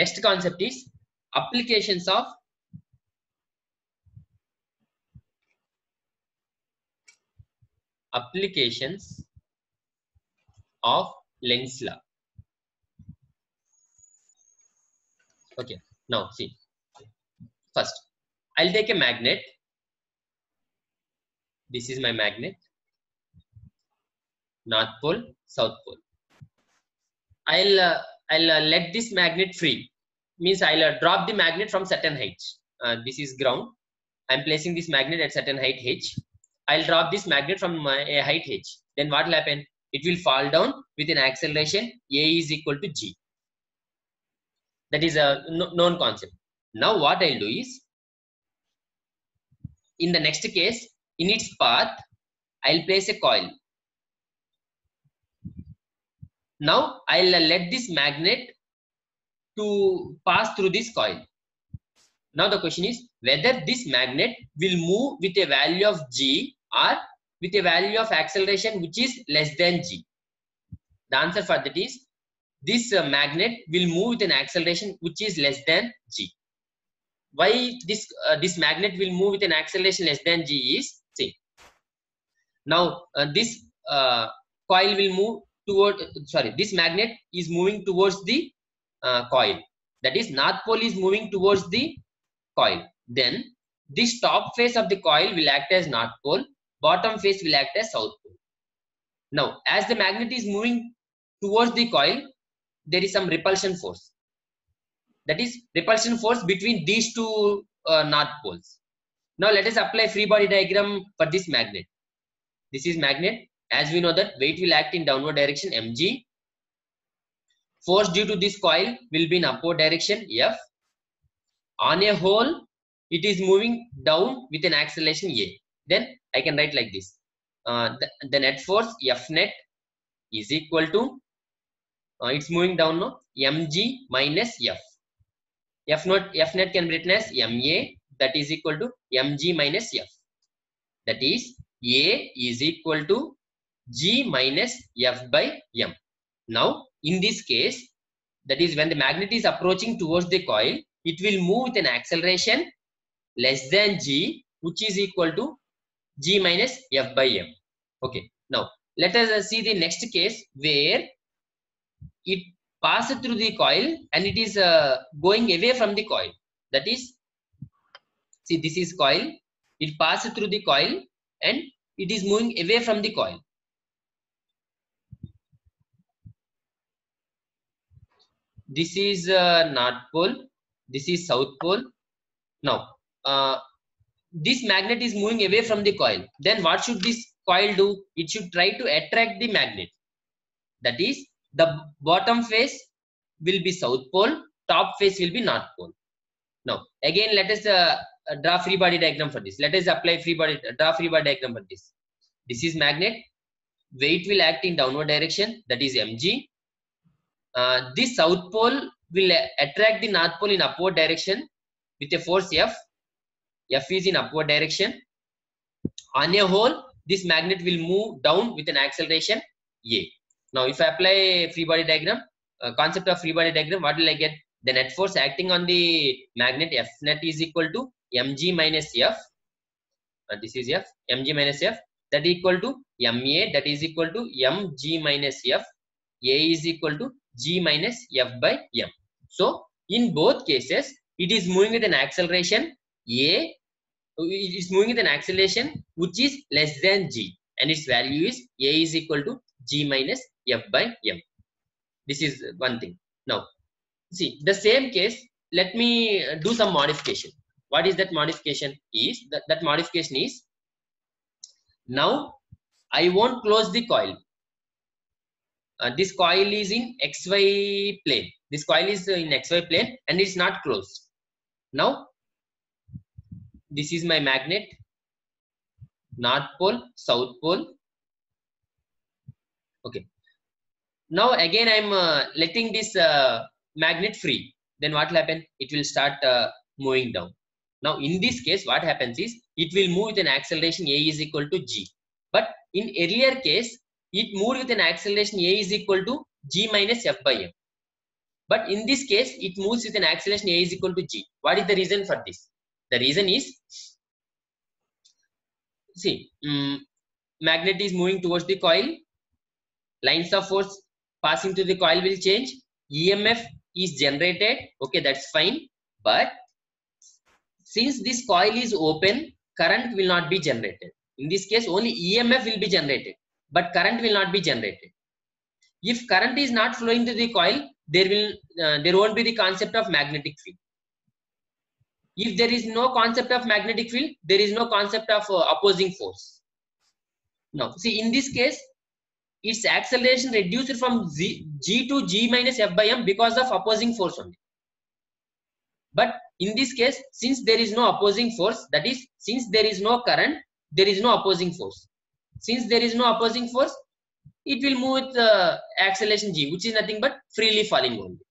Next concept is applications of Lenz's law. Okay, now see. First, I'll take a magnet. This is my magnet. North pole, south pole. I'll let this magnet free. Means I'll drop the magnet from certain height. This is ground. I'm placing this magnet at certain height h. I'll drop this magnet from my height h. Then what will happen? It will fall down with an acceleration a is equal to g. That is a known concept. Now what I'll do is, in the next case, in its path, I'll place a coil. Now I'll let this magnet to pass through this coil. Now the question is whether this magnet will move with a value of g or with a value of acceleration which is less than g. The answer for that is this magnet will move with an acceleration which is less than g. Why this magnet will move with an acceleration less than g is, see. Now this coil will move toward, sorry, this magnet is moving towards the coil. That is, north pole is moving towards the coil. Then this top face of the coil will act as north pole. Bottom face will act as south pole. Now, as the magnet is moving towards the coil, there is some repulsion force. That is repulsion force between these two north poles. Now let us apply free body diagram for this magnet. This is magnet. As we know that weight will act in downward direction mg. Force due to this coil will be in upward direction F. On a whole, it is moving down with an acceleration A. Then I can write like this. The net force F net is equal to, it's moving down now, mg minus F. F net can be written as ma, that is equal to mg minus F. That is A is equal to g minus F by m. Now in this case, that is when the magnet is approaching towards the coil, it will move with an acceleration less than g, which is equal to g minus F by m. Okay, now let us see the next case where it passes through the coil and it is going away from the coil. That is, see, this is coil. It passes through the coil and it is moving away from the coil. This is north pole, this is south pole. Now this magnet is moving away from the coil. Then what should this coil do? It should try to attract the magnet. That is, the bottom face will be south pole, top face will be north pole. Now again let us draw free body diagram for this. Let us apply free body diagram for this. This is magnet. Weight will act in downward direction, that is mg. This south pole will attract the north pole in upward direction with a force F. F is in upward direction. On a whole, this magnet will move down with an acceleration A. Now, if I apply free body diagram, concept of free body diagram, what will I get? The net force acting on the magnet F net is equal to mg minus F. This is F, mg minus F, that is equal to ma, that is equal to mg minus F. A is equal to g minus F by m. So in both cases, it is moving with an acceleration a. It is moving with an acceleration which is less than g, and its value is a is equal to g minus F by m. This is one thing. Now, see the same case. Let me do some modification. What is that modification? Is that modification is, now I won't close the coil. This coil is in XY plane. This coil is in XY plane and it's not closed. Now, this is my magnet. North pole, south pole. Okay. Now again I'm letting this magnet free. Then what will happen? It will start moving down. Now in this case, what happens is it will move with an acceleration a is equal to g. But in earlier case, it moved with an acceleration a is equal to g minus F by m. But in this case, it moves with an acceleration a is equal to g. What is the reason for this? The reason is, see, magnet is moving towards the coil. Lines of force passing through the coil will change. EMF is generated. Okay, that's fine. But since this coil is open, current will not be generated. In this case, only EMF will be generated, but current will not be generated. If current is not flowing through the coil, there won't be the concept of magnetic field. If there is no concept of magnetic field, there is no concept of opposing force. Now, see, in this case, its acceleration reduced from g to g minus f by m because of opposing force only. But in this case, since there is no opposing force, that is, since there is no current, there is no opposing force. Since there is no opposing force, it will move with acceleration g, which is nothing but freely falling only.